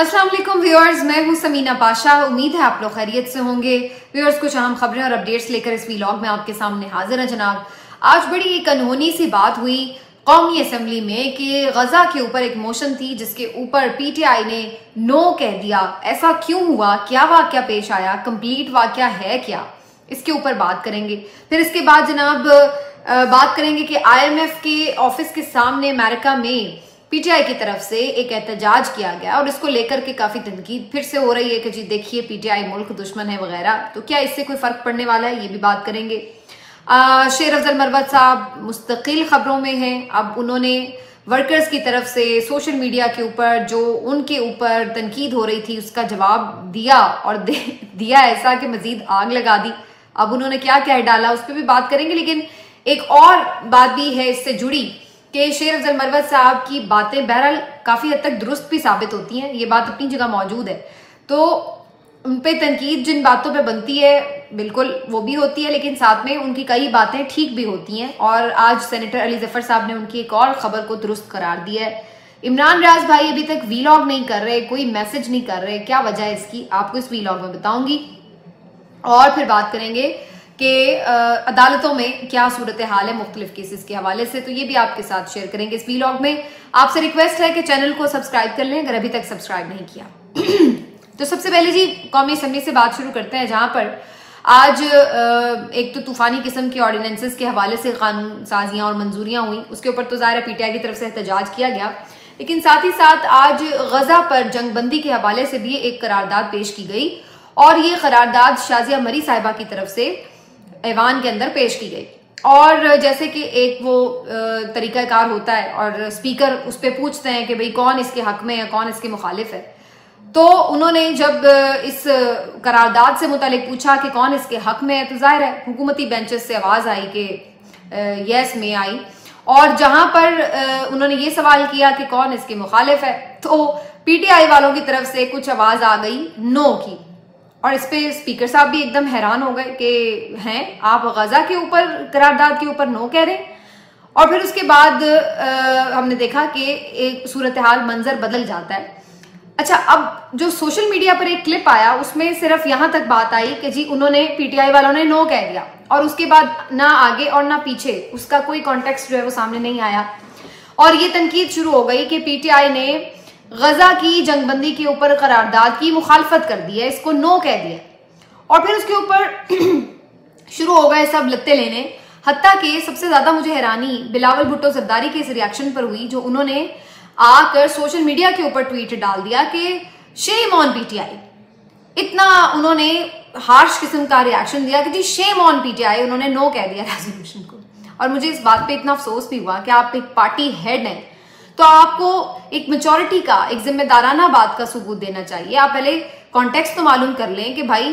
अस्सलाम वालेकुम व्यूअर्स, मैं हूँ समीना पाशा। उम्मीद है आप लोग खैरियत से होंगे। व्यूअर्स, कुछ अहम खबरें और अपडेट्स लेकर इस व्लॉग में आपके सामने हाजिर है जनाब। आज बड़ी एक अनहोनी सी बात हुई कौमी असम्बली में कि गजा के ऊपर एक मोशन थी जिसके ऊपर PTI ने नो कह दिया। ऐसा क्यों हुआ, क्या वाकया पेश आया, कंप्लीट वाकया है क्या, इसके ऊपर बात करेंगे। फिर इसके बाद जनाब बात करेंगे कि IMF के ऑफिस के सामने अमेरिका में PTI की तरफ से एक एहतजाज किया गया और इसको लेकर के काफी तनकीद फिर से हो रही है कि जी देखिए PTI मुल्क दुश्मन है वगैरह, तो क्या इससे कोई फर्क पड़ने वाला है, ये भी बात करेंगे। शेर अफजल मरवत साहब मुस्तकिल खबरों में हैं। अब उन्होंने वर्कर्स की तरफ से सोशल मीडिया के ऊपर जो उनके ऊपर तनकीद हो रही थी उसका जवाब दिया और दिया ऐसा कि मजीद आग लगा दी। अब उन्होंने क्या कह डाला उस पर भी बात करेंगे, लेकिन एक और बात भी है इससे जुड़ी कि शेर अफजल मरवत साहब की बातें बहरहाल काफ़ी हद तक दुरुस्त भी साबित होती हैं, ये बात अपनी जगह मौजूद है। तो उन पर तनकीद जिन बातों पे बनती है बिल्कुल वो भी होती है, लेकिन साथ में उनकी कई बातें ठीक भी होती हैं। और आज सेनेटर अली जफर साहब ने उनकी एक और ख़बर को दुरुस्त करार दिया है। इमरान रियाज भाई अभी तक व्लॉग नहीं कर रहे, कोई मैसेज नहीं कर रहे, क्या वजह है इसकी, आपको इस व्लॉग में बताऊंगी। और फिर बात करेंगे कि अदालतों में क्या सूरत हाल है मुख्तलिफ केसेस के हवाले से, तो ये भी आपके साथ शेयर करेंगे इस व्लॉग में। आपसे रिक्वेस्ट है कि चैनल को सब्सक्राइब कर लें अगर अभी तक सब्सक्राइब नहीं किया। तो सबसे पहले जी कौमी असम्बली से बात शुरू करते हैं, जहां पर आज एक तो तूफानी किस्म के ऑर्डिनेंसेस के हवाले से कानून साजियां और मंजूरियां हुई, उसके ऊपर तो ज़ाहिर PTI की तरफ से एहतजाज किया गया, लेकिन साथ ही साथ आज गजा पर जंगबंदी के हवाले से भी एक करारदाद पेश की गई और ये करारदाद शाज़िया मरी साहिबा की तरफ से ऐवान के अंदर पेश की गई। और जैसे कि एक वो तरीक़ाकार होता है और स्पीकर उस पर पूछते हैं कि भाई कौन इसके हक में है, कौन इसके मुखालिफ है, तो उन्होंने जब इस करारदाद से मुतालिक पूछा कि कौन इसके हक में है, तो जाहिर है हुकूमती बेंचेस से आवाज़ आई कि यस में आई, और जहां पर उन्होंने ये सवाल किया कि कौन इसके मुखालिफ है, तो PTI वालों की तरफ से कुछ आवाज़ आ गई नो की। और इस पे स्पीकर साहब भी एकदम हैरान हो गए कि हैं आप गजा के ऊपर करारदाद के ऊपर नो कह रहे हैं। और फिर उसके बाद हमने देखा कि एक सूरत हाल मंजर बदल जाता है। अच्छा, अब जो सोशल मीडिया पर एक क्लिप आया उसमें सिर्फ यहाँ तक बात आई कि जी उन्होंने PTI वालों ने नो कह दिया और उसके बाद ना आगे और ना पीछे, उसका कोई कॉन्टेक्स्ट जो है वो सामने नहीं आया। और ये तनकीद शुरू हो गई कि PTI ने गजा की जंगबंदी के ऊपर करारदाद की मुखालफत कर दी है, इसको नो कह दिया। और फिर उसके ऊपर शुरू हो गए सब लत्ते लेने, हत्ता कि सबसे ज़्यादा मुझे हैरानी बिलावल भुट्टो जरदारी के इस रिएक्शन पर हुई जो उन्होंने आकर सोशल मीडिया के ऊपर ट्वीट डाल दिया कि शेम ऑन PTI। इतना उन्होंने हार्श किस्म का रिएक्शन दिया कि जी शेम ऑन PTI, उन्होंने नो कह दिया रेजोल्यूशन को। और मुझे इस बात पे इतना अफसोस भी हुआ कि आप एक पार्टी हेड हैं तो आपको एक मेचोरिटी का, एक जिम्मेदाराना बात का सबूत देना चाहिए। आप पहले कॉन्टेक्स्ट तो मालूम कर लें कि भाई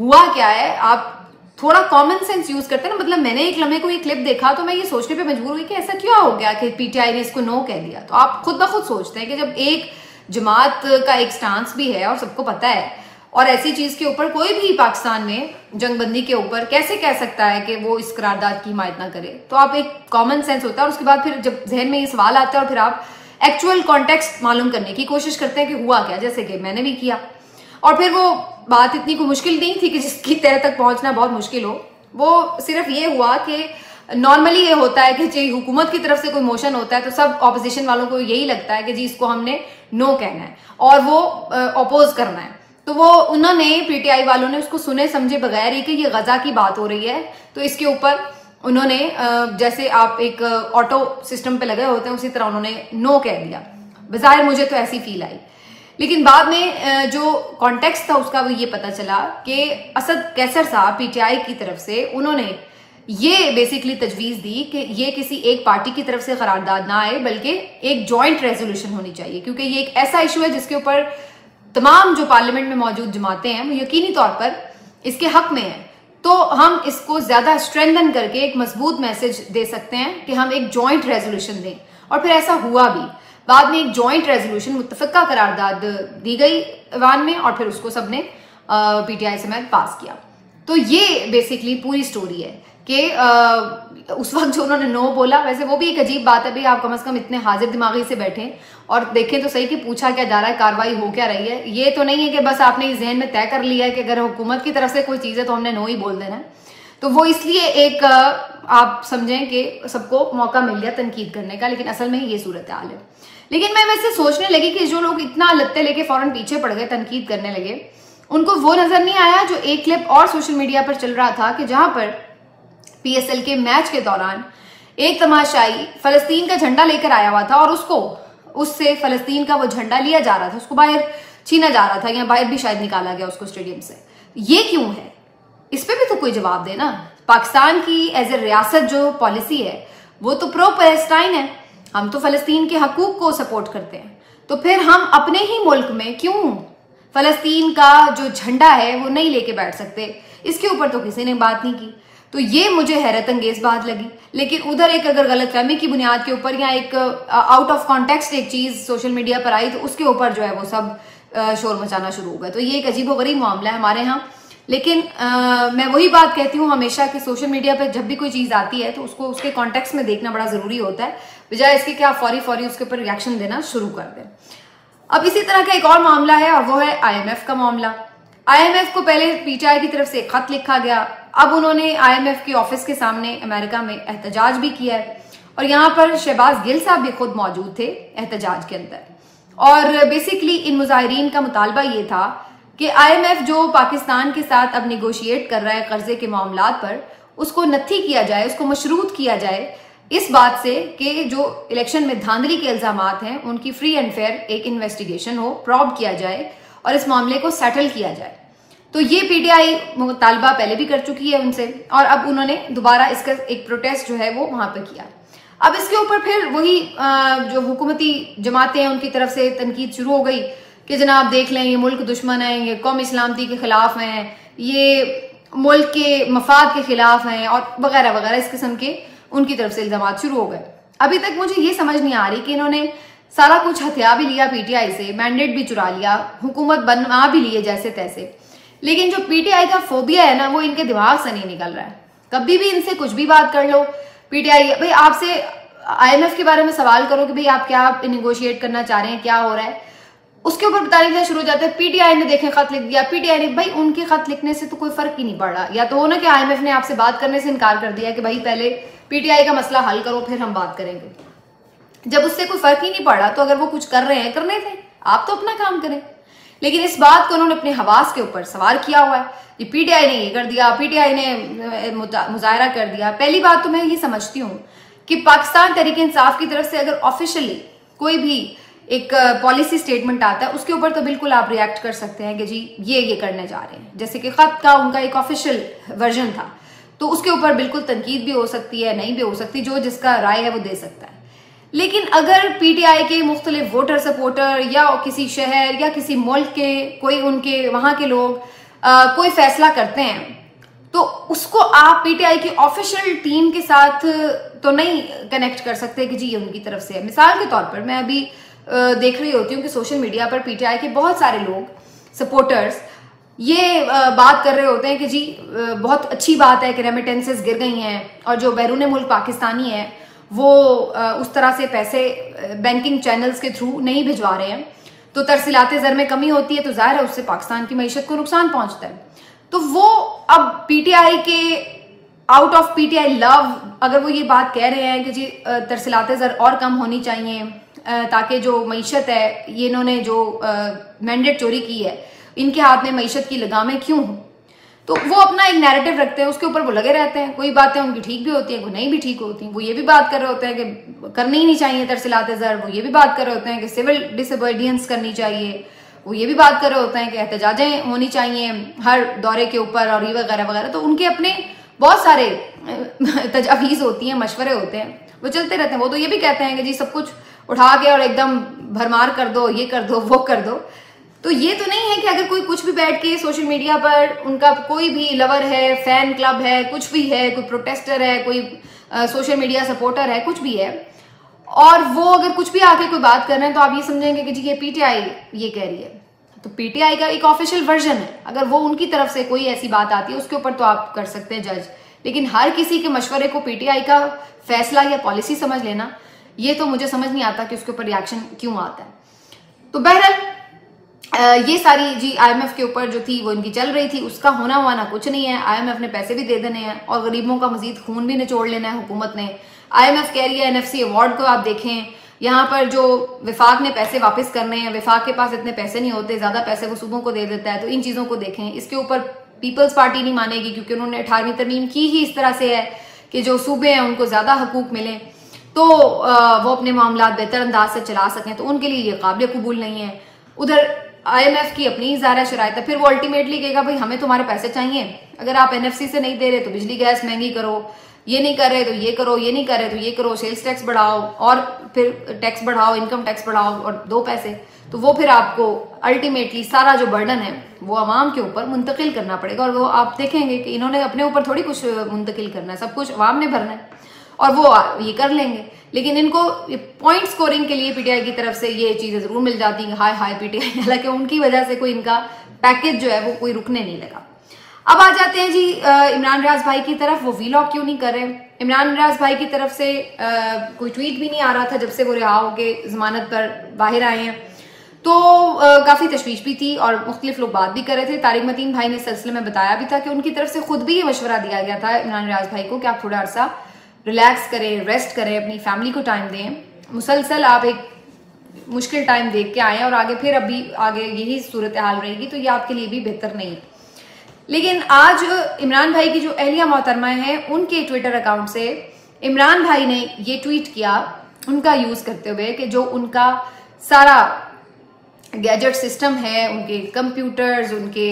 हुआ क्या है, आप थोड़ा कॉमन सेंस यूज करते हैं ना। मतलब मैंने एक लम्हे को ये क्लिप देखा तो मैं ये सोचने पे मजबूर हुई कि ऐसा क्या हो गया कि PTI ने इसको नो कह दिया। तो आप खुद ब खुद सोचते हैं कि जब एक जमात का एक स्टांस भी है और सबको पता है, और ऐसी चीज के ऊपर कोई भी पाकिस्तान में जंगबंदी के ऊपर कैसे कह सकता है कि वो इस करारदाद की हिमायत ना करे, तो आप एक कॉमन सेंस होता है। और उसके बाद फिर जब जहन में ये सवाल आता है और फिर आप एक्चुअल कॉन्टेक्स्ट मालूम करने की कोशिश करते हैं कि हुआ क्या, जैसे कि मैंने भी किया। और फिर वो बात इतनी कोई मुश्किल नहीं थी कि जिसकी तह तक पहुंचना बहुत मुश्किल हो, वो सिर्फ ये हुआ कि नॉर्मली ये होता है कि जी हुकूमत की तरफ से कोई मोशन होता है तो सब ऑपोजिशन वालों को यही लगता है कि जी इसको हमने नो कहना है और वो अपोज करना है। तो वो उन्होंने PTI वालों ने उसको सुने समझे बगैर ही कि ये गजा की बात हो रही है, तो इसके ऊपर उन्होंने जैसे आप एक ऑटो सिस्टम पे लगे होते हैं उसी तरह उन्होंने नो कह दिया। बज़ाहिर मुझे तो ऐसी फील आई, लेकिन बाद में जो कॉन्टेक्स्ट था उसका वो ये पता चला कि असद कैसर साहब PTI की तरफ से उन्होंने ये बेसिकली तजवीज़ दी कि ये किसी एक पार्टी की तरफ से करारदाद ना आए बल्कि एक जॉइंट रेजोल्यूशन होनी चाहिए, क्योंकि ये एक ऐसा इशू है जिसके ऊपर तमाम जो पार्लियामेंट में मौजूद जमातें हैं वो यकीनी तौर पर इसके हक में हैं। तो हम इसको ज़्यादा स्ट्रेंथन करके एक मजबूत मैसेज दे सकते हैं कि हम एक जॉइंट रेजोल्यूशन दें, और फिर ऐसा हुआ भी। बाद में एक जॉइंट रेजोल्यूशन मुत्तफ़िका करारदाद दी गई ऐवान में और फिर उसको सब ने PTI समेत पास किया। तो ये बेसिकली पूरी स्टोरी है कि उस वक्त जो उन्होंने नो बोला, वैसे वो भी एक अजीब बात है भाई, आप कम से कम इतने हाजिर दिमागी से बैठें और देखें तो सही कि पूछा क्या जा रहा है, कार्रवाई हो क्या रही है। ये तो नहीं है कि बस आपने इस जहन में तय कर लिया है कि अगर हुकूमत की तरफ से कोई चीज़ है तो हमने नो ही बोल देना है। तो वो इसलिए एक आप समझें कि सबको मौका मिल गया तनकीद करने का, लेकिन असल में ये सूरत हाल है। लेकिन मैं वैसे सोचने लगी कि जो लोग इतना लत्ते लेके फ़ौरन पीछे पड़ गए, तनकीद करने लगे, उनको वो नज़र नहीं आया जो एक क्लिप और सोशल मीडिया पर चल रहा था कि जहाँ पर PSL के मैच के दौरान एक तमाशाई फ़लस्तीन का झंडा लेकर आया हुआ था और उससे फ़लस्तीन का वो झंडा लिया जा रहा था, उसको बाहर छीना जा रहा था या बाहर भी शायद निकाला गया उसको स्टेडियम से। ये क्यों है, इस पर भी तो कोई जवाब देना। पाकिस्तान की एज ए रियासत जो पॉलिसी है वो तो प्रो पैलेस्टाइन है, हम तो फ़लस्तीन के हकूक़ को सपोर्ट करते हैं, तो फिर हम अपने ही मुल्क में क्यों फ़लस्तीन का जो झंडा है वो नहीं लेके बैठ सकते? इसके ऊपर तो किसी ने बात नहीं की, तो ये मुझे हैरत अंगेज बात लगी। लेकिन उधर एक अगर गलतफहमी की बुनियाद के ऊपर या एक आउट ऑफ कॉन्टेक्स्ट एक चीज़ सोशल मीडिया पर आई तो उसके ऊपर जो है वो सब शोर मचाना शुरू हो गया। तो ये एक अजीबोगरीब मामला है हमारे यहाँ। लेकिन मैं वही बात कहती हूँ हमेशा कि सोशल मीडिया पर जब भी कोई चीज़ आती है तो उसको उसके कॉन्टेक्स्ट में देखना बड़ा ज़रूरी होता है, बजाय इसके कि आप फौरी उसके ऊपर रिएक्शन देना शुरू कर दें। अब इसी तरह का एक और मामला है और वो है IMF का मामला। IMF को पहले PTI की तरफ से एक खत लिखा गया, अब उन्होंने IMF के ऑफिस के सामने अमेरिका में एहतजाज भी किया है और यहाँ पर शहबाज़ गिल साहब भी खुद मौजूद थे एहतजाज के अंदर। और बेसिकली इन मुजाहिरीन का मुतालबा ये था कि IMF जो पाकिस्तान के साथ अब निगोशिएट कर रहा है कर्जे के मामलों पर, उसको नत्थी किया जाए, उसको मशरूत किया जाए इस बात से कि जो इलेक्शन में धांधली के इल्ज़ाम हैं उनकी फ्री एंड फेयर एक इन्वेस्टिगेशन हो, प्रॉब किया जाए और इस मामले को सेटल किया जाए। तो ये PTI मुतालबा पहले भी कर चुकी है उनसे और अब उन्होंने दोबारा इसका एक प्रोटेस्ट जो है वो वहाँ पे किया। अब इसके ऊपर फिर वही जो हुकूमती जमातें हैं उनकी तरफ से तनकीद शुरू हो गई कि जनाब देख लें, ये मुल्क दुश्मन है, ये कौम इस्लामती के ख़िलाफ़ हैं, ये मुल्क के मफाद के ख़िलाफ़ हैं और वगैरह वगैरह इस किस्म के उनकी तरफ से इल्ज़ाम शुरू हो गए। अभी तक मुझे ये समझ नहीं आ रही कि इन्होंने सारा कुछ हथियार भी लिया PTI से, मैंडेट भी चुरा लिया, हुकूमत बना भी लिए जैसे तैसे, लेकिन जो PTI का फोबिया है ना वो इनके दिमाग से नहीं निकल रहा है। कभी भी इनसे कुछ भी बात कर लो, PTI भाई आपसे IMF के बारे में सवाल करो कि भाई आप क्या निगोशिएट करना चाह रहे हैं, क्या हो रहा है, उसके ऊपर बताने के शुरू हो जाता है PTI ने देखें खत लिख दिया, PTI ने। भाई उनके खत लिखने से तो कोई फ़र्क ही नहीं पड़ रहा। या तो हो ना कि IMF ने आपसे बात करने से इनकार कर दिया कि भाई पहले PTI का मसला हल करो फिर हम बात करेंगे, जब उससे कोई फ़र्क ही नहीं पड़ रहा। तो अगर वो कुछ कर रहे हैं, करने थे, आप तो अपना काम करें। लेकिन इस बात को उन्होंने अपने हवास के ऊपर सवार किया हुआ है। ये PTI ने ये कर दिया, PTI ने मुजाहरा कर दिया। पहली बात तो मैं ये समझती हूँ कि पाकिस्तान तहरीक-ए- इंसाफ की तरफ से अगर ऑफिशियली कोई भी एक पॉलिसी स्टेटमेंट आता है उसके ऊपर तो बिल्कुल आप रिएक्ट कर सकते हैं कि जी ये करने जा रहे हैं, जैसे कि ख़त का उनका एक ऑफिशियल वर्जन था, तो उसके ऊपर बिल्कुल तनकीद भी हो सकती है, नहीं भी हो सकती, जो जिसका राय है वो दे सकता है। लेकिन अगर PTI के मुख्तलिफ वोटर सपोर्टर या किसी शहर या किसी मुल्क के कोई उनके वहाँ के लोग कोई फैसला करते हैं तो उसको आप PTI की ऑफिशियल टीम के साथ तो नहीं कनेक्ट कर सकते कि जी ये उनकी तरफ से है। मिसाल के तौर पर मैं अभी देख रही होती हूँ कि सोशल मीडिया पर PTI के बहुत सारे लोग सपोर्टर्स ये बात कर रहे होते हैं कि जी बहुत अच्छी बात है कि रेमिटेंसेस गिर गई हैं और जो बैरून मुल्क पाकिस्तानी हैं वो उस तरह से पैसे बैंकिंग चैनल्स के थ्रू नहीं भिजवा रहे हैं, तो तरसीलाते ज़र में कमी होती है, तो ज़ाहिर है उससे पाकिस्तान की मईशत को नुकसान पहुंचता है। तो वो अब PTI के आउट ऑफ PTI लव अगर वो ये बात कह रहे हैं कि जी तरसीलाते ज़र और कम होनी चाहिए ताकि जो मईशत है, ये इन्होंने जो मैंडेट चोरी की है, इनके हाथ में मईशत की लगामें क्यों हों, तो वो अपना एक नैरेटिव रखते हैं, उसके ऊपर वो लगे रहते हैं। कोई बातें उनकी ठीक भी होती हैं, कोई नहीं भी ठीक होती। वो ये भी बात कर रहे होते हैं कि करनी ही नहीं चाहिए तरसीलाते ज़र, वो ये भी बात कर रहे होते हैं कि सिविल डिसोबीडियंस करनी चाहिए, वो ये भी बात कर रहे होते हैं कि एहतजाजें होनी चाहिए हर दौरे के ऊपर और ये वगैरह वगैरह। तो उनके अपने बहुत सारे तजावीज़ होती हैं, मशवरे होते हैं, वो चलते रहते हैं। वो तो ये भी कहते हैं कि जी सब कुछ उठा के और एकदम भरमार कर दो, ये कर दो, वो कर दो। तो ये तो नहीं है कि अगर कोई कुछ भी बैठ के सोशल मीडिया पर उनका कोई भी लवर है, फैन क्लब है, कुछ भी है, कोई प्रोटेस्टर है, कोई सोशल मीडिया सपोर्टर है, कुछ भी है, और वो अगर कुछ भी आके कोई बात कर रहे हैं तो आप ये समझेंगे कि जी ये PTI ये कह रही है। तो PTI का एक ऑफिशियल वर्जन है, अगर वो उनकी तरफ से कोई ऐसी बात आती है उसके ऊपर तो आप कर सकते हैं जज, लेकिन हर किसी के मशवरे को पीटीआई का फैसला या पॉलिसी समझ लेना, ये तो मुझे समझ नहीं आता कि उसके ऊपर रिएक्शन क्यों आता है। तो बहरहाल ये सारी आईएमएफ के ऊपर जो थी वो इनकी चल रही थी, उसका होना वाना कुछ नहीं है। आईएमएफ ने पैसे भी दे देने हैं और गरीबों का मजीद खून भी निचोड़ लेना है हुकूमत ने। आईएमएफ कह रही है एनएफसी अवार्ड को आप देखें, यहाँ पर जो विफाक ने पैसे वापस करने हैं, विफाक के पास इतने पैसे नहीं होते, ज्यादा पैसे वो सूबों को दे देता है, तो इन चीजों को देखें। इसके ऊपर पीपल्स पार्टी नहीं मानेगी क्योंकि उन्होंने 18वीं तरमीम की ही इस तरह से है कि जो सूबे हैं उनको ज्यादा हकूक मिले तो वो अपने मामला बेहतर अंदाज से चला सकें, तो उनके लिए ये काबिल कबूल नहीं है। उधर आईएमएफ की अपनी ज़ाहिर शराइत है, फिर वो अल्टीमेटली कहेगा भाई हमें तुम्हारे पैसे चाहिए, अगर आप एनएफसी से नहीं दे रहे तो बिजली गैस महंगी करो, ये नहीं कर रहे तो ये करो, ये नहीं कर रहे तो ये करो, सेल्स टैक्स बढ़ाओ और फिर टैक्स बढ़ाओ, इनकम टैक्स बढ़ाओ और दो पैसे, तो वो फिर आपको अल्टीमेटली सारा जो बर्डन है वो आवाम के ऊपर मुंतकिल करना पड़ेगा। और वो आप देखेंगे कि इन्होंने अपने ऊपर थोड़ी कुछ मुंतकिल करना है, सब कुछ आवाम ने भरना है और वो ये कर लेंगे। लेकिन इनको पॉइंट स्कोरिंग के लिए पीटीआई की तरफ से ये चीजें जरूर मिल जाती हैं, हाय हाय पीटीआई, हालांकि उनकी वजह से कोई इनका पैकेज जो है वो कोई रुकने नहीं लगा। अब आ जाते हैं जी इमरान रियाज भाई की तरफ, वो वीलॉग क्यों नहीं कर रहे। इमरान रियाज भाई की तरफ से कोई ट्वीट भी नहीं आ रहा था जब से वो रिहा होकर जमानत पर बाहर आए हैं, तो काफ़ी तशवीश भी थी और मुख्तलिफ लोग बात भी कर रहे थे। तारिक मदीन भाई ने इस सिलसिले में बताया भी था कि उनकी तरफ से खुद भी ये मशवरा दिया गया था इमरान रियाज भाई को कि आप थोड़ा अर्सा रिलैक्स करें, रेस्ट करें, अपनी फैमिली को टाइम दें, मुसलसल आप एक मुश्किल टाइम देख के आएँ और आगे फिर अभी आगे यही सूरत हाल रहेगी तो ये आपके लिए भी बेहतर नहीं। लेकिन आज इमरान भाई की जो अहलिया मोहतरमा हैं उनके ट्विटर अकाउंट से इमरान भाई ने ये ट्वीट किया उनका यूज़ करते हुए कि जो उनका सारा गैजेट सिस्टम है, उनके कंप्यूटर्स, उनके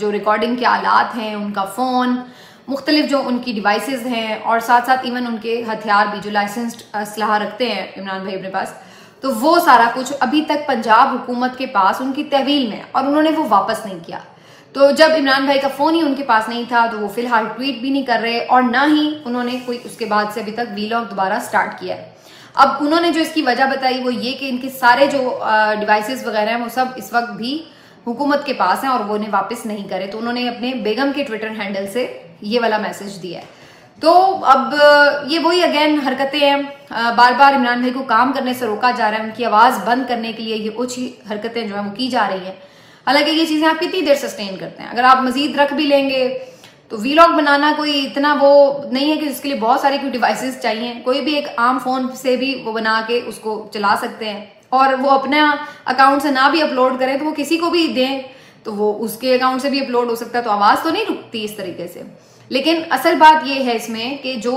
जो रिकॉर्डिंग के आलात हैं, उनका फ़ोन, मुख्तलिफ जो उनकी डिवाइसेस हैं और साथ साथ इवन उनके हथियार भी जो लाइसेंस्ड असलाह रखते हैं इमरान भाई अपने पास, तो वो सारा कुछ अभी तक पंजाब हुकूमत के पास उनकी तहवील में और उन्होंने वो वापस नहीं किया। तो जब इमरान भाई का फ़ोन ही उनके पास नहीं था तो वो फ़िलहाल ट्वीट भी नहीं कर रहे और ना ही उन्होंने कोई उसके बाद से अभी तक वीलॉग दोबारा स्टार्ट किया है। अब उन्होंने जो इसकी वजह बताई वो ये कि इनके सारे जो डिवाइसेस वगैरह हैं वो सब इस वक्त भी हुकूमत के पास हैं और वो उन्हें वापस नहीं करे, तो उन्होंने अपने बेगम के ट्विटर हैंडल से ये वाला मैसेज दिया है। तो अब ये वही अगेन हरकतें हैं, बार बार इमरान भाई को काम करने से रोका जा रहा है, उनकी आवाज़ बंद करने के लिए ये कुछ ही हरकतें जो हैं वो की जा रही हैं। हालांकि ये चीज़ें आप कितनी देर सस्टेन करते हैं, अगर आप मज़ीद रख भी लेंगे तो वीलॉग बनाना कोई इतना वो नहीं है कि जिसके लिए बहुत सारे कोई डिवाइसेस चाहिए, कोई भी एक आम फ़ोन से भी वो बना के उसको चला सकते हैं और वो अपना अकाउंट से ना भी अपलोड करें तो वो किसी को भी दें तो वो उसके अकाउंट से भी अपलोड हो सकता है, तो आवाज़ तो नहीं रुकती इस तरीके से। लेकिन असल बात ये है इसमें कि जो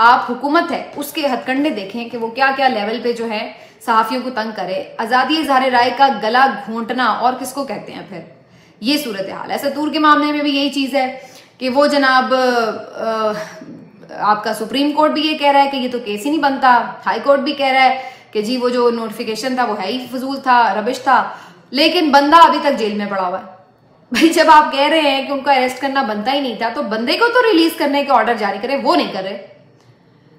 आप हुकूमत है उसके हथकंडे देखें कि वो क्या क्या लेवल पे जो है सहाफ़ियों को तंग करे, आज़ादी इज़हार राय का गला घोंटना और किसको कहते हैं फिर, ये सूरत हाल है। सतूर के मामले में भी यही चीज़ है कि वो जनाब आपका सुप्रीम कोर्ट भी ये कह रहा है कि ये तो केस ही नहीं बनता, हाई कोर्ट भी कह रहा है कि जी वो जो नोटिफिकेशन था वो है ही फजूल था, रबिश था, लेकिन बंदा अभी तक जेल में पड़ा हुआ है। भाई जब आप कह रहे हैं कि उनको अरेस्ट करना बनता ही नहीं था तो बंदे को तो रिलीज करने के ऑर्डर जारी करें, वो नहीं कर रहे।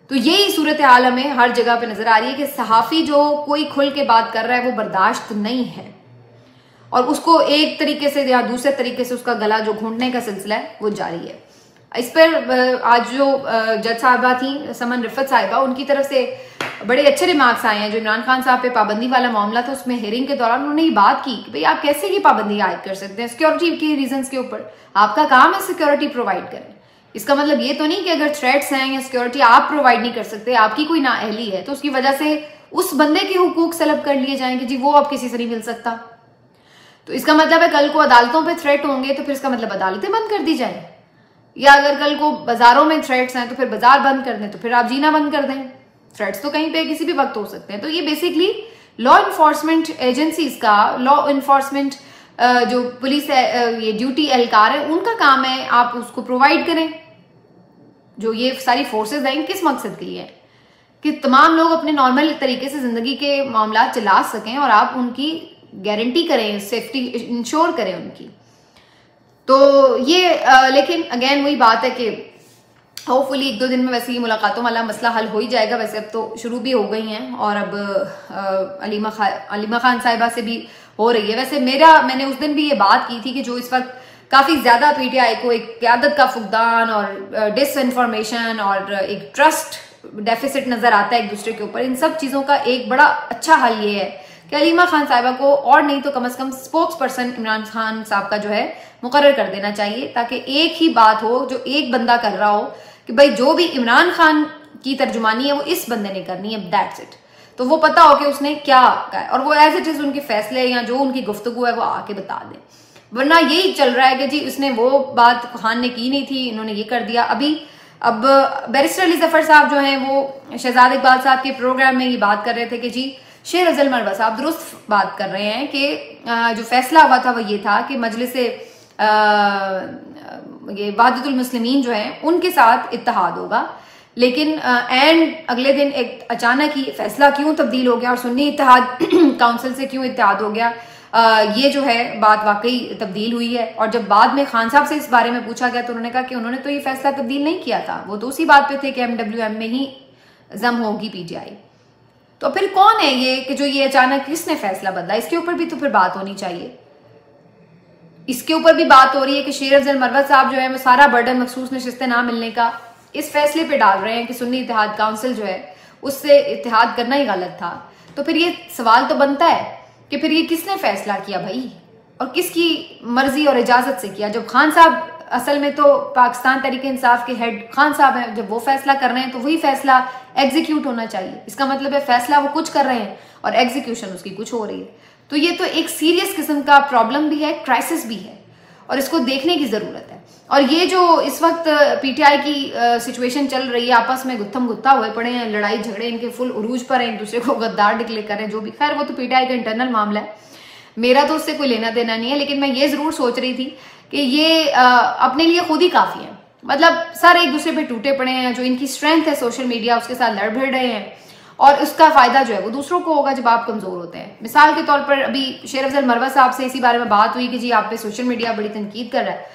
तो यही सूरत हाल हमें हर जगह पे नजर आ रही है कि सहाफ़ी जो कोई खुल के बात कर रहा है वो बर्दाश्त नहीं है और उसको एक तरीके से या दूसरे तरीके से उसका गला जो घूंटने का सिलसिला है वो जारी है। इस पर आज जो जज साहिबा थी समन रिफत साहिबा, उनकी तरफ से बड़े अच्छे रिमार्क्स आए हैं। जो इमरान खान साहब पे पाबंदी वाला मामला था उसमें हेयरिंग के दौरान उन्होंने ये बात की कि भाई आप कैसे ये पाबंदी आयद कर सकते हैं सिक्योरिटी के रीजंस के ऊपर, आपका काम है सिक्योरिटी प्रोवाइड करें। इसका मतलब ये तो नहीं कि अगर थ्रेट्स हैं या सिक्योरिटी आप प्रोवाइड नहीं कर सकते, आपकी कोई नाअहली है तो उसकी वजह से उस बंदे के हुकूक सलब कर लिए जाएंगे जी वो अब किसी से नहीं मिल सकता, तो इसका मतलब है कल को अदालतों पे थ्रेट होंगे तो फिर इसका मतलब अदालतें बंद कर दी जाए, या अगर कल को बाजारों में थ्रेट्स हैं तो फिर बाजार बंद कर दें, तो फिर आप जीना बंद कर दें। थ्रेट्स तो कहीं पे किसी भी वक्त हो सकते हैं। तो ये बेसिकली लॉ इन्फोर्समेंट एजेंसीज का, लॉ इन्फोर्समेंट जो पुलिस ये ड्यूटी एहलकार है उनका काम है आप उसको प्रोवाइड करें। जो ये सारी फोर्सेज हैं किस मकसद के लिए है कि तमाम लोग अपने नॉर्मल तरीके से ज़िंदगी के मामला चला सकें और आप उनकी गारंटी करें, सेफ्टी इंश्योर करें उनकी। तो ये लेकिन अगेन वही बात है कि होपफुली एक दो दिन में वैसे ही मुलाकातों वाला मसला हल हो ही जाएगा। वैसे अब तो शुरू भी हो गई हैं और अब अलीमा खान साहिबा से भी हो रही है। वैसे मैंने उस दिन भी ये बात की थी कि जो इस वक्त काफ़ी ज़्यादा पीटीआई को एक क़यादत का फुकदान और डिसइंफॉर्मेशन और एक ट्रस्ट डेफिसिट नज़र आता है एक दूसरे के ऊपर। इन सब चीज़ों का एक बड़ा अच्छा हल ये है कि अलीमा खान साहिबा को और नहीं तो कम से कम स्पोक्स पर्सन इमरान खान साहब का जो है मुकर्रर कर देना चाहिए, ताकि एक ही बात हो जो एक बंदा कर रहा हो कि भाई जो भी इमरान खान की तर्जुमानी है वो इस बंदे ने करनी है, दैट्स इट। तो वो पता हो कि उसने क्या कहा और वो एज इट इज उनके फैसले या जो उनकी गुफ्तगू है वो आके बता दें, वरना यही चल रहा है कि जी उसने वो बात खान ने की नहीं थी, इन्होंने ये कर दिया। अभी अब बैरिस्टर अली जफर साहब जो हैं वो शहजाद इकबाल साहब के प्रोग्राम में ये बात कर रहे थे कि जी शेर अफजल मरवत साहब दुरुस्त बात कर रहे हैं कि जो फैसला हुआ था वो ये था कि मजलिस ये वादतुल मुस्लिमीन जो हैं उनके साथ इत्तेहाद होगा, लेकिन एंड अगले दिन एक अचानक ही फैसला क्यों तब्दील हो गया और सुन्नी इत्तेहाद काउंसिल से क्यों इत्तेहाद हो गया, ये जो है बात वाकई तब्दील हुई है। और जब बाद में खान साहब से इस बारे में पूछा गया तो उन्होंने कहा कि उन्होंने तो ये फैसला तब्दील नहीं किया था, वो तो उसी बात पे थे कि MWM में ही जम होगी PTI। तो फिर कौन है ये कि जो ये अचानक किसने फैसला बदला, इसके ऊपर भी तो फिर बात होनी चाहिए। इसके ऊपर भी बात हो रही है कि शेर अफजल मरवत साहब जो है वो सारा बर्डन मखसूस नशिस्तें ना मिलने का इस फैसले पे डाल रहे हैं कि सुन्नी इत्तेहाद काउंसिल जो है उससे इत्तेहाद करना ही गलत था। तो फिर ये सवाल तो बनता है कि फिर ये किसने फैसला किया भाई, और किसकी मर्जी और इजाज़त से किया। जब खान साहब असल में तो पाकिस्तान तहरीक इंसाफ के हेड खान साहब हैं, जब वो फैसला कर रहे हैं तो वही फैसला एग्जीक्यूट होना चाहिए। इसका मतलब है फैसला वो कुछ कर रहे हैं और एग्जीक्यूशन उसकी कुछ हो रही है। तो ये तो एक सीरियस किस्म का प्रॉब्लम भी है, क्राइसिस भी है, और इसको देखने की ज़रूरत है। और ये जो इस वक्त PTI की सिचुएशन चल रही है, आपस में गुत्थम गुत्था हुए पड़े हैं, लड़ाई झगड़े इनके फुल उरूज पर हैं, एक दूसरे को गद्दार डिक्लेयर कर रहे हैं, जो भी, खैर वो तो PTI का इंटरनल मामला है, मेरा तो उससे कोई लेना देना नहीं है। लेकिन मैं ये ज़रूर सोच रही थी कि ये अपने लिए खुद ही काफ़ी है, मतलब सारे एक दूसरे पर टूटे पड़े हैं। जो इनकी स्ट्रेंथ है सोशल मीडिया, उसके साथ लड़ भिड़ रहे हैं और उसका फ़ायदा जो है वो दूसरों को होगा जब आप कमज़ोर होते हैं। मिसाल के तौर पर अभी शेर अफजल मरवत साहब से इसी बारे में बात हुई कि जी आप पे सोशल मीडिया बड़ी तनकीद कर रहा है,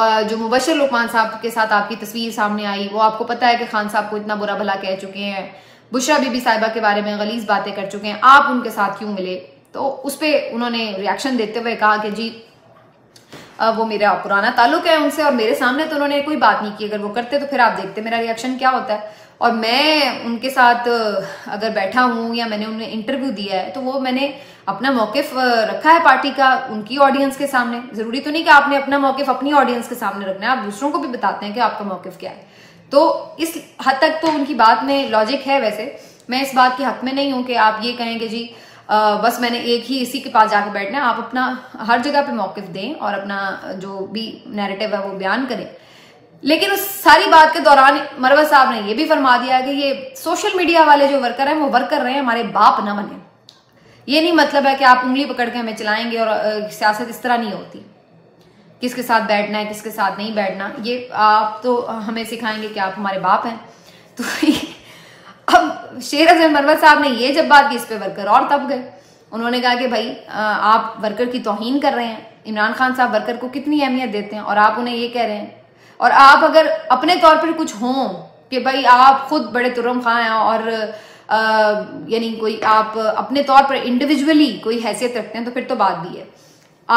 और जो मुबशर लोकमान साहब के साथ आपकी तस्वीर सामने आई, वो आपको पता है कि खान साहब को इतना बुरा भला कह चुके हैं, बुश्रा बीबी साहिबा के बारे में गलीज़ बातें कर चुके हैं, आप उनके साथ क्यों मिले। तो उस पर उन्होंने रिएक्शन देते हुए कहा कि जी वो मेरा पुराना ताल्लुक है उनसे और मेरे सामने तो उन्होंने कोई बात नहीं की, अगर वो करते तो फिर आप देखते मेरा रिएक्शन क्या होता है। और मैं उनके साथ अगर बैठा हूँ या मैंने उन्हें इंटरव्यू दिया है तो वो मैंने अपना मौक़िफ़ रखा है पार्टी का उनकी ऑडियंस के सामने। ज़रूरी तो नहीं कि आपने अपना मौक़िफ़ अपनी ऑडियंस के सामने रखना है, आप दूसरों को भी बताते हैं कि आपका मौक़िफ़ क्या है। तो इस हद तक तो उनकी बात में लॉजिक है। वैसे मैं इस बात के हक़ में नहीं हूँ कि आप ये कहें कि जी बस मैंने एक ही इसी के पास जाके बैठना है। आप अपना हर जगह पे मौक़िफ़ दें और अपना जो भी नैरेटिव है वो बयान करें। लेकिन उस सारी बात के दौरान मरवत साहब ने ये भी फरमा दिया कि ये सोशल मीडिया वाले जो वर्कर हैं वो वर्कर रहे हैं, हमारे बाप ना बने। ये नहीं मतलब है कि आप उंगली पकड़ के हमें चलाएंगे, और सियासत इस तरह नहीं होती, किसके साथ बैठना है किसके साथ नहीं बैठना ये आप तो हमें सिखाएंगे कि आप हमारे बाप हैं। तो अब शेर अफजल मरवत साहब ने ये जब बात की, इस पे वर्कर और तब गए। उन्होंने कहा कि भाई आप वर्कर की तौहीन कर रहे हैं, इमरान खान साहब वर्कर को कितनी अहमियत देते हैं और आप उन्हें ये कह रहे हैं। और आप अगर अपने तौर पर कुछ हों कि भाई आप खुद बड़े तुरम खां हैं और यानी कोई आप अपने तौर पर इंडिविजुअली कोई हैसियत रखते हैं तो फिर तो बात भी है।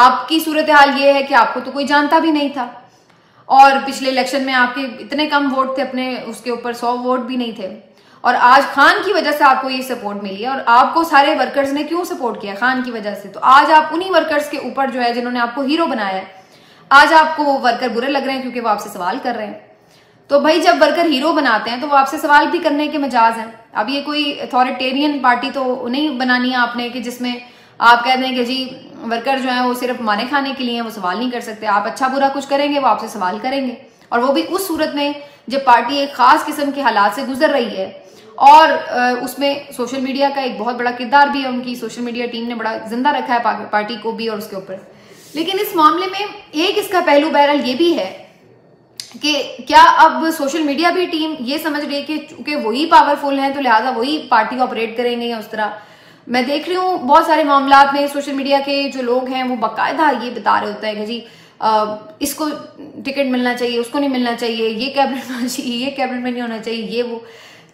आपकी सूरत हाल ये है कि आपको तो कोई जानता भी नहीं था और पिछले इलेक्शन में आपके इतने कम वोट थे, अपने उसके ऊपर 100 वोट भी नहीं थे, और आज खान की वजह से आपको ये सपोर्ट मिली है। और आपको सारे वर्कर्स ने क्यों सपोर्ट किया, खान की वजह से। तो आज आप उन्हीं वर्कर्स के ऊपर जो है जिन्होंने आपको हीरो बनाया है, आज आपको वो वर्कर बुरे लग रहे हैं क्योंकि वो आपसे सवाल कर रहे हैं। तो भाई जब वर्कर हीरो बनाते हैं तो वो आपसे सवाल भी करने के मिजाज हैं। अब ये कोई अथॉरिटेरियन पार्टी तो नहीं बनानी है आपने कि जिसमें आप कह दें कि जी वर्कर जो है वो सिर्फ मारे खाने के लिए हैं, वो सवाल नहीं कर सकते। आप अच्छा बुरा कुछ करेंगे वो आपसे सवाल करेंगे, और वो भी उस सूरत में जब पार्टी एक खास किस्म के हालात से गुजर रही है। और उसमें सोशल मीडिया का एक बहुत बड़ा किरदार भी है, उनकी सोशल मीडिया टीम ने बड़ा जिंदा रखा है पार्टी को भी और उसके ऊपर। लेकिन इस मामले में एक इसका पहलू बहरहाल ये भी है कि क्या अब सोशल मीडिया भी टीम ये समझ रही है कि चूंकि वही पावरफुल हैं तो लिहाजा वही पार्टी ऑपरेट करेंगे या उस तरह। मैं देख रही हूँ बहुत सारे मामलात में सोशल मीडिया के जो लोग हैं वो बाकायदा ये बता रहे होते हैं कि जी इसको टिकट मिलना चाहिए, उसको नहीं मिलना चाहिए, ये कैबिनेट में होना चाहिए, ये कैबिनेट में नहीं होना चाहिए, ये वो।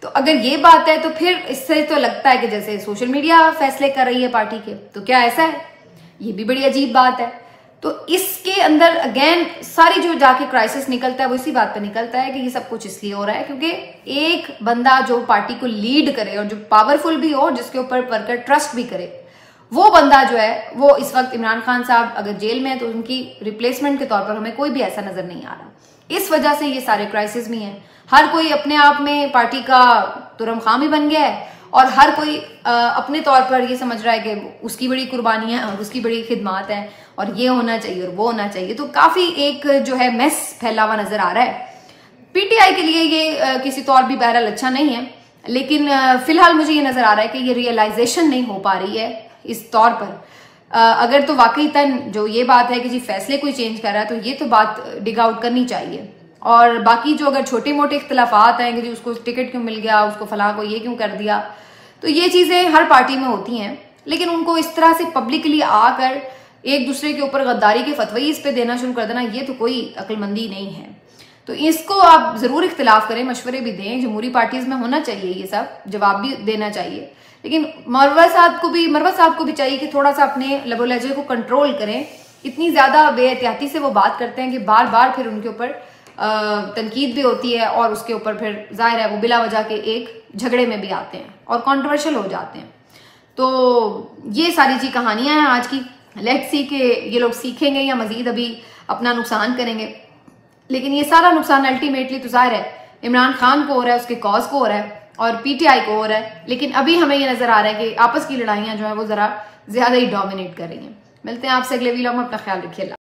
तो अगर ये बात है तो फिर इससे तो लगता है कि जैसे सोशल मीडिया फैसले कर रही है पार्टी के, तो क्या ऐसा है? ये भी बड़ी अजीब बात है। तो इसके अंदर अगेन सारी जो जाके क्राइसिस निकलता है वो इसी बात पे निकलता है कि ये सब कुछ इसलिए हो रहा है क्योंकि एक बंदा जो पार्टी को लीड करे और जो पावरफुल भी हो, जिसके ऊपर वर्कर ट्रस्ट भी करे, वो बंदा जो है वो इस वक्त इमरान खान साहब अगर जेल में है तो उनकी रिप्लेसमेंट के तौर पर हमें कोई भी ऐसा नजर नहीं आ रहा। इस वजह से ये सारे क्राइसिस भी हैं। हर कोई अपने आप में पार्टी का तुरमखाम ही बन गया है और हर कोई अपने तौर पर ये समझ रहा है कि उसकी बड़ी कुर्बानी है और उसकी बड़ी खिदमात है और ये होना चाहिए और वो होना चाहिए। तो काफ़ी एक जो है मैस फैला हुआ नज़र आ रहा है। पीटीआई के लिए ये किसी तौर भी बहरहाल अच्छा नहीं है, लेकिन फिलहाल मुझे ये नज़र आ रहा है कि ये रियलाइजेशन नहीं हो पा रही है इस तौर पर। अगर तो वाकई तन जो ये बात है कि जी फैसले कोई चेंज कर रहा है तो ये तो बात डिग आउट करनी चाहिए। और बाकी जो अगर छोटे मोटे इख्तलाफात हैं कि जी उसको टिकट क्यों मिल गया, उसको फलां को ये क्यों कर दिया, तो ये चीज़ें हर पार्टी में होती हैं, लेकिन उनको इस तरह से पब्लिकली आकर एक दूसरे के ऊपर गद्दारी के फतवे इस पे देना शुरू कर देना, ये तो कोई अक्लमंदी नहीं है। तो इसको आप ज़रूर इख्तिलाफ करें, मशवरे भी दें, जमहूरी पार्टीज़ में होना चाहिए ये सब, जवाब भी देना चाहिए। लेकिन मरवत साहब को भी चाहिए कि थोड़ा सा अपने लबो लहजे को कंट्रोल करें। इतनी ज़्यादा बेहतियाती से वो बात करते हैं कि बार बार फिर उनके ऊपर तनकीद भी होती है और उसके ऊपर फिर जाहिर है वो बिला वजह के एक झगड़े में भी आते हैं और कंट्रोवर्शियल हो जाते हैं। तो ये सारी जी कहानियां हैं आज की। लेट्स सी कि ये लोग सीखेंगे या मज़ीद अभी अपना नुकसान करेंगे। लेकिन ये सारा नुकसान अल्टीमेटली तो जाहिर है इमरान खान को हो रहा है, उसके कॉज को हो रहा है और पीटीआई को हो रहा है। लेकिन अभी हमें ये नज़र आ रहा है कि आपस की लड़ाइयाँ जो है वो ज़रा ज़्यादा ही डोमिनेट कर रही हैं। मिलते हैं आपसे अगले वीडियो में, अपना ख्याल रखिए।